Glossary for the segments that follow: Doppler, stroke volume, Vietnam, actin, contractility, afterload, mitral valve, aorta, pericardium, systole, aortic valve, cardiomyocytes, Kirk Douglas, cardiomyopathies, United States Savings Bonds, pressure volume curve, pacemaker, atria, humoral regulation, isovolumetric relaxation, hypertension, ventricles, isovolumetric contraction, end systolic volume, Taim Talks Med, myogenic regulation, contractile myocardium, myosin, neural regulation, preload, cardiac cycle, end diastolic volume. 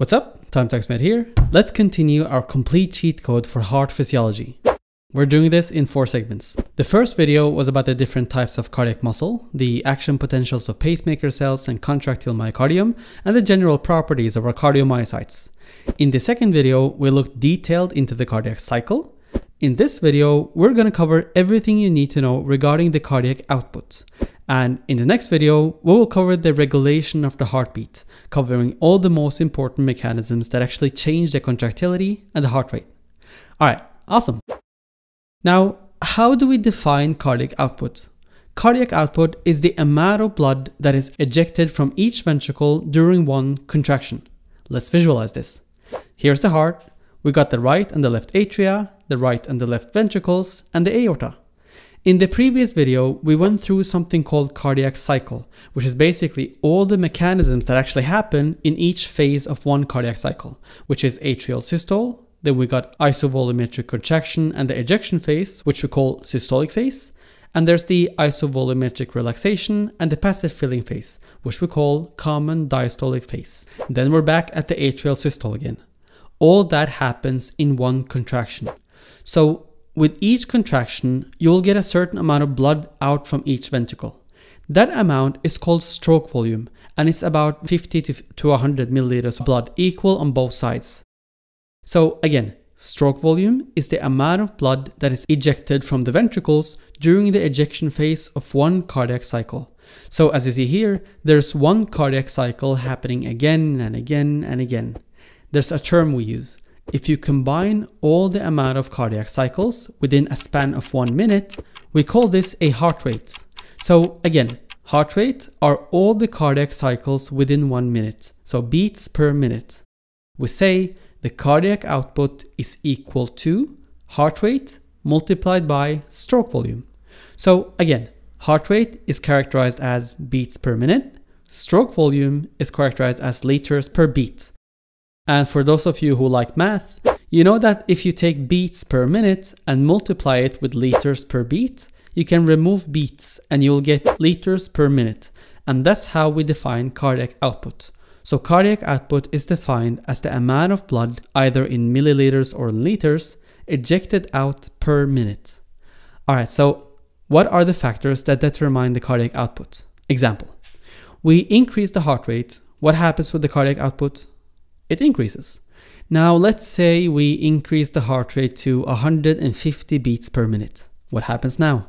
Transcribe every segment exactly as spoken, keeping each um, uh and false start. What's up? Taim Talks Med here. Let's continue our complete cheat code for heart physiology. We're doing this in four segments. The first video was about the different types of cardiac muscle, the action potentials of pacemaker cells and contractile myocardium, and the general properties of our cardiomyocytes. In the second video, we looked detailed into the cardiac cycle. In this video, we're going to cover everything you need to know regarding the cardiac output. And in the next video, we will cover the regulation of the heartbeat, covering all the most important mechanisms that actually change the contractility and the heart rate. All right, awesome. Now, how do we define cardiac output? Cardiac output is the amount of blood that is ejected from each ventricle during one contraction. Let's visualize this. Here's the heart. We got the right and the left atria, the right and the left ventricles, and the aorta. In the previous video, we went through something called cardiac cycle, which is basically all the mechanisms that actually happen in each phase of one cardiac cycle, which is atrial systole. Then we got isovolumetric contraction and the ejection phase, which we call systolic phase. And there's the isovolumetric relaxation and the passive filling phase, which we call common diastolic phase. Then we're back at the atrial systole again. All that happens in one contraction. So with each contraction, you'll get a certain amount of blood out from each ventricle. That amount is called stroke volume, and it's about fifty to one hundred milliliters of blood equal on both sides. So again, stroke volume is the amount of blood that is ejected from the ventricles during the ejection phase of one cardiac cycle. So as you see here, there's one cardiac cycle happening again and again and again. There's a term we use. If you combine all the amount of cardiac cycles within a span of one minute, we call this a heart rate. So again, heart rate are all the cardiac cycles within one minute, so beats per minute. We say, the cardiac output is equal to heart rate multiplied by stroke volume. So again, heart rate is characterized as beats per minute. Stroke volume is characterized as liters per beat. And for those of you who like math, you know that if you take beats per minute and multiply it with liters per beat, you can remove beats and you'll get liters per minute. And that's how we define cardiac output. So cardiac output is defined as the amount of blood, either in milliliters or liters, ejected out per minute. All right, so what are the factors that determine the cardiac output? Example, we increase the heart rate. What happens with the cardiac output? It increases. Now let's say we increase the heart rate to one hundred fifty beats per minute. What happens now?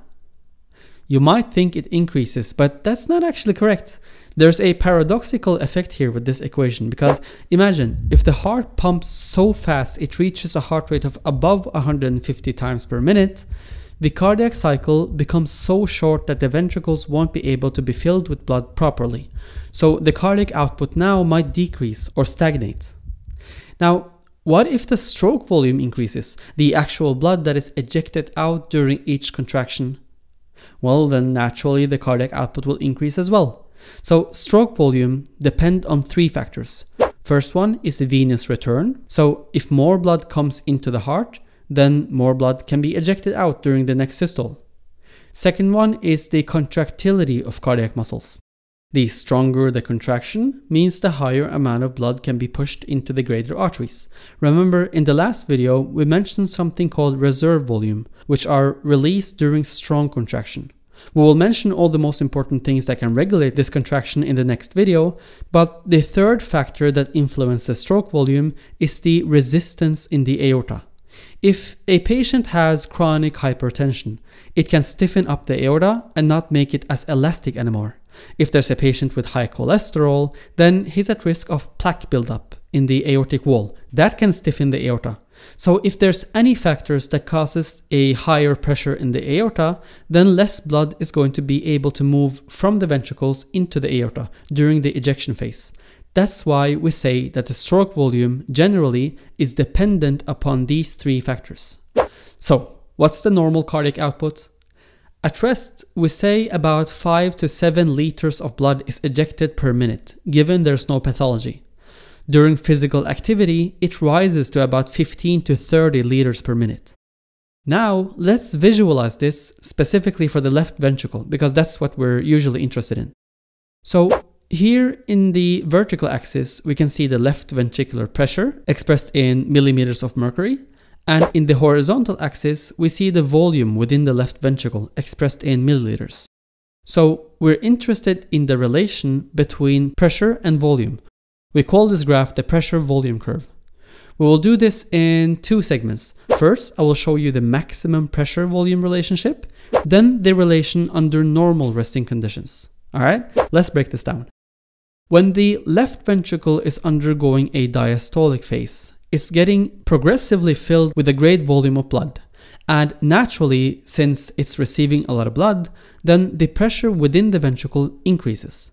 You might think it increases, but that's not actually correct. There's a paradoxical effect here with this equation, because imagine if the heart pumps so fast it reaches a heart rate of above one hundred fifty times per minute, the cardiac cycle becomes so short that the ventricles won't be able to be filled with blood properly. So the cardiac output now might decrease or stagnate. Now, what if the stroke volume increases, the actual blood that is ejected out during each contraction? Well, then naturally the cardiac output will increase as well. So stroke volume depends on three factors. First one is the venous return. So if more blood comes into the heart, then more blood can be ejected out during the next systole. Second one is the contractility of cardiac muscles. The stronger the contraction means the higher amount of blood can be pushed into the greater arteries. Remember, in the last video, we mentioned something called reserve volume, which are released during strong contraction. We will mention all the most important things that can regulate this contraction in the next video, but the third factor that influences stroke volume is the resistance in the aorta. If a patient has chronic hypertension, it can stiffen up the aorta and not make it as elastic anymore. If there's a patient with high cholesterol, then he's at risk of plaque buildup in the aortic wall. That can stiffen the aorta. So if there's any factors that causes a higher pressure in the aorta, then less blood is going to be able to move from the ventricles into the aorta during the ejection phase. That's why we say that the stroke volume generally is dependent upon these three factors. So what's the normal cardiac output? At rest, we say about five to seven liters of blood is ejected per minute, given there's no pathology. During physical activity, it rises to about fifteen to thirty liters per minute. Now, let's visualize this specifically for the left ventricle, because that's what we're usually interested in. So Here in the vertical axis, we can see the left ventricular pressure expressed in millimeters of mercury. And in the horizontal axis, we see the volume within the left ventricle expressed in milliliters. So we're interested in the relation between pressure and volume. We call this graph the pressure volume curve. We will do this in two segments. First, I will show you the maximum pressure volume relationship, then the relation under normal resting conditions. All right, let's break this down. When the left ventricle is undergoing a diastolic phase, it's getting progressively filled with a great volume of blood. And naturally, since it's receiving a lot of blood, then the pressure within the ventricle increases.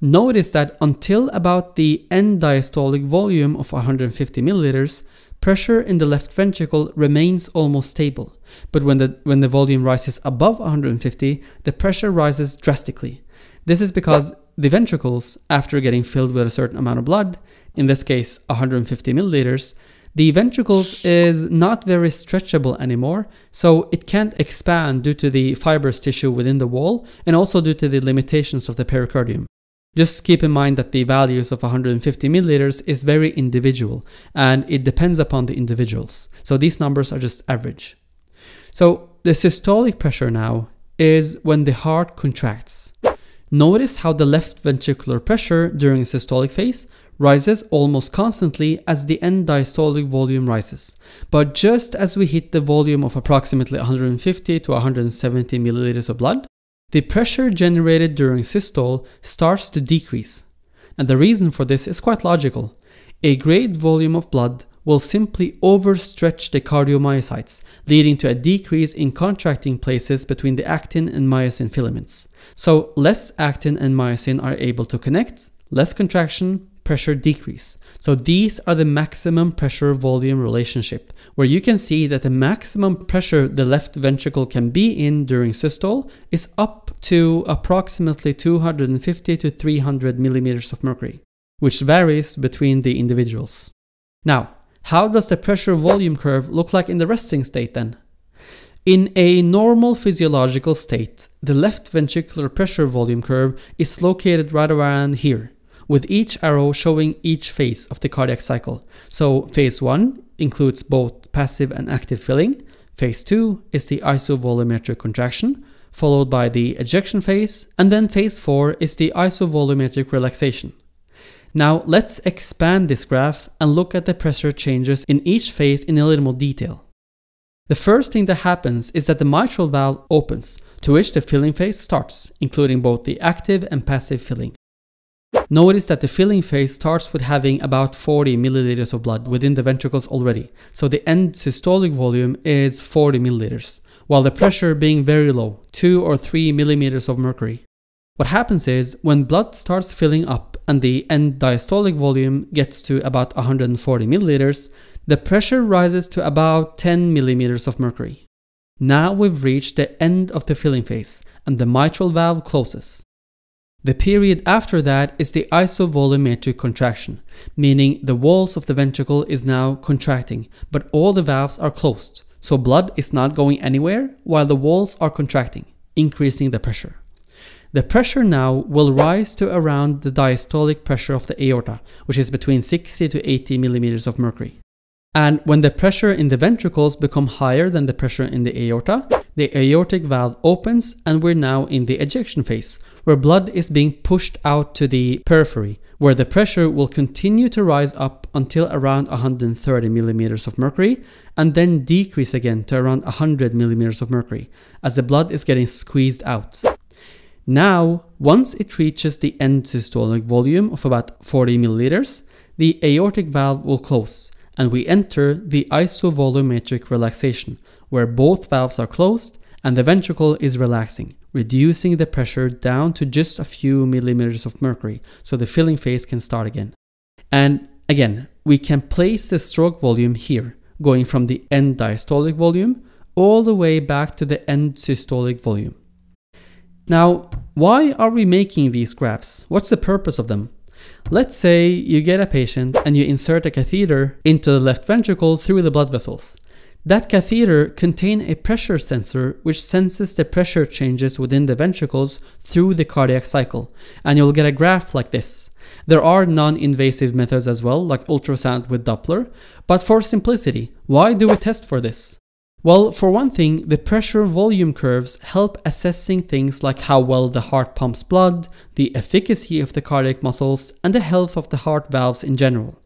Notice that until about the end diastolic volume of one hundred fifty milliliters, pressure in the left ventricle remains almost stable. But when the, when the volume rises above one hundred fifty, the pressure rises drastically. This is because the ventricles, after getting filled with a certain amount of blood, in this case one hundred fifty milliliters, the ventricles is not very stretchable anymore, so it can't expand due to the fibrous tissue within the wall and also due to the limitations of the pericardium. Just keep in mind that the values of one hundred fifty milliliters is very individual and it depends upon the individuals. So these numbers are just average. So the systolic pressure now is when the heart contracts. Notice how the left ventricular pressure during systolic phase rises almost constantly as the end diastolic volume rises. But just as we hit the volume of approximately one hundred fifty to one hundred seventy milliliters of blood, the pressure generated during systole starts to decrease. And the reason for this is quite logical. A great volume of blood will simply overstretch the cardiomyocytes, leading to a decrease in contracting places between the actin and myosin filaments. So less actin and myosin are able to connect, less contraction, pressure decrease. So these are the maximum pressure volume relationship, where you can see that the maximum pressure the left ventricle can be in during systole is up to approximately two hundred fifty to three hundred millimeters of mercury, which varies between the individuals. Now, how does the pressure volume curve look like in the resting state then? In a normal physiological state, the left ventricular pressure volume curve is located right around here, with each arrow showing each phase of the cardiac cycle. So phase one includes both passive and active filling, phase two is the isovolumetric contraction, followed by the ejection phase, and then phase four is the isovolumetric relaxation. Now let's expand this graph and look at the pressure changes in each phase in a little more detail. The first thing that happens is that the mitral valve opens, to which the filling phase starts, including both the active and passive filling. Notice that the filling phase starts with having about forty milliliters of blood within the ventricles already, so the end systolic volume is forty milliliters, while the pressure being very low, two or three millimeters of mercury. What happens is, when blood starts filling up and the end diastolic volume gets to about one hundred forty milliliters, the pressure rises to about ten millimeters of mercury. Now we've reached the end of the filling phase, and the mitral valve closes. The period after that is the isovolumetric contraction, meaning the walls of the ventricle is now contracting, but all the valves are closed, so blood is not going anywhere while the walls are contracting, increasing the pressure. The pressure now will rise to around the diastolic pressure of the aorta, which is between sixty to eighty millimeters of mercury. And when the pressure in the ventricles become higher than the pressure in the aorta, the aortic valve opens and we're now in the ejection phase, where blood is being pushed out to the periphery, where the pressure will continue to rise up until around one hundred thirty millimeters of mercury and then decrease again to around one hundred millimeters of mercury as the blood is getting squeezed out. Now, once it reaches the end systolic volume of about forty milliliters, the aortic valve will close and we enter the isovolumetric relaxation, where both valves are closed and the ventricle is relaxing, reducing the pressure down to just a few millimeters of mercury, so the filling phase can start again. And again, we can place the stroke volume here, going from the end diastolic volume all the way back to the end systolic volume. Now, why are we making these graphs? What's the purpose of them? Let's say you get a patient and you insert a catheter into the left ventricle through the blood vessels. That catheter contains a pressure sensor which senses the pressure changes within the ventricles through the cardiac cycle, and you'll get a graph like this. There are non-invasive methods as well, like ultrasound with Doppler, but for simplicity, why do we test for this? Well, for one thing, the pressure volume curves help assessing things like how well the heart pumps blood, the efficacy of the cardiac muscles, and the health of the heart valves in general.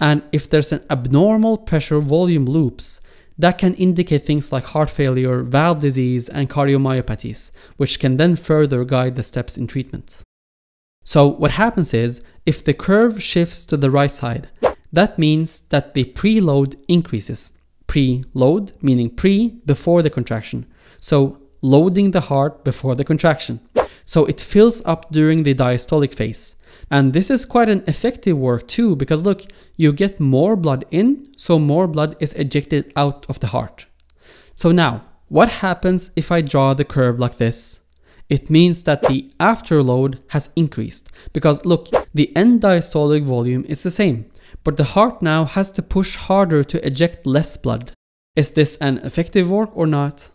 And if there's an abnormal pressure volume loops, that can indicate things like heart failure, valve disease, and cardiomyopathies, which can then further guide the steps in treatment. So what happens is, if the curve shifts to the right side, that means that the preload increases. Preload, meaning pre, before the contraction. So loading the heart before the contraction. So it fills up during the diastolic phase. And this is quite an effective work too, because look, you get more blood in, so more blood is ejected out of the heart. So now, what happens if I draw the curve like this? It means that the afterload has increased, because look, the end diastolic volume is the same, but the heart now has to push harder to eject less blood. Is this an effective work or not?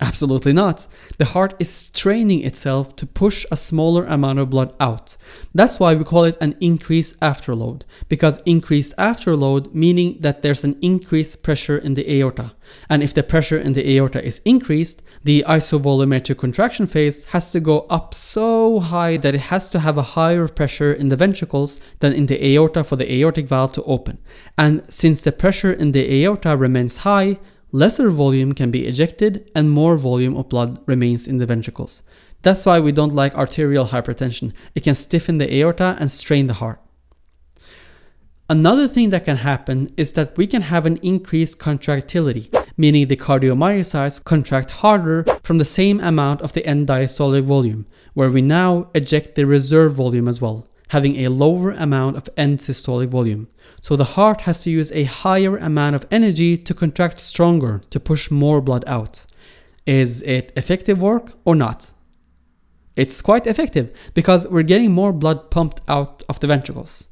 Absolutely not. The heart is straining itself to push a smaller amount of blood out. That's why we call it an increased afterload, because increased afterload meaning that there's an increased pressure in the aorta. And if the pressure in the aorta is increased, the isovolumetric contraction phase has to go up so high that it has to have a higher pressure in the ventricles than in the aorta for the aortic valve to open. And since the pressure in the aorta remains high, lesser volume can be ejected and more volume of blood remains in the ventricles. That's why we don't like arterial hypertension. It can stiffen the aorta and strain the heart. Another thing that can happen is that we can have an increased contractility, meaning the cardiomyocytes contract harder from the same amount of the end diastolic volume, where we now eject the reserve volume as well, having a lower amount of end systolic volume. So the heart has to use a higher amount of energy to contract stronger, to push more blood out. Is it effective work or not? It's quite effective because we're getting more blood pumped out of the ventricles.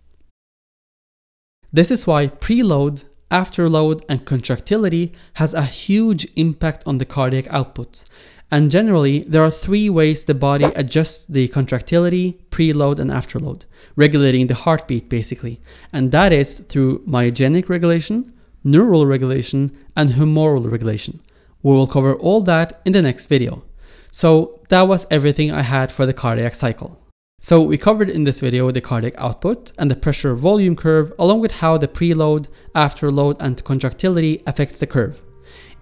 This is why preload, afterload, and contractility has a huge impact on the cardiac output. And generally, there are three ways the body adjusts the contractility, preload, and afterload, regulating the heartbeat basically. And that is through myogenic regulation, neural regulation, and humoral regulation. We will cover all that in the next video. So that was everything I had for the cardiac cycle. So we covered in this video the cardiac output and the pressure volume curve, along with how the preload, afterload, and contractility affects the curve.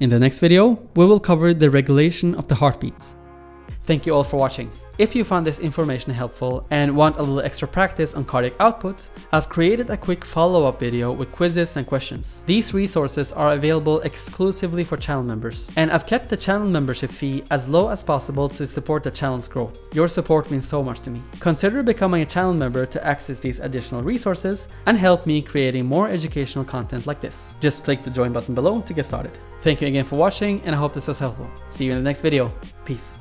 In the next video, we will cover the regulation of the heartbeat. Thank you all for watching. If you found this information helpful and want a little extra practice on cardiac output, I've created a quick follow-up video with quizzes and questions. These resources are available exclusively for channel members, and I've kept the channel membership fee as low as possible to support the channel's growth. Your support means so much to me. Consider becoming a channel member to access these additional resources and help me creating more educational content like this. Just click the join button below to get started. Thank you again for watching, and I hope this was helpful. See you in the next video. Peace.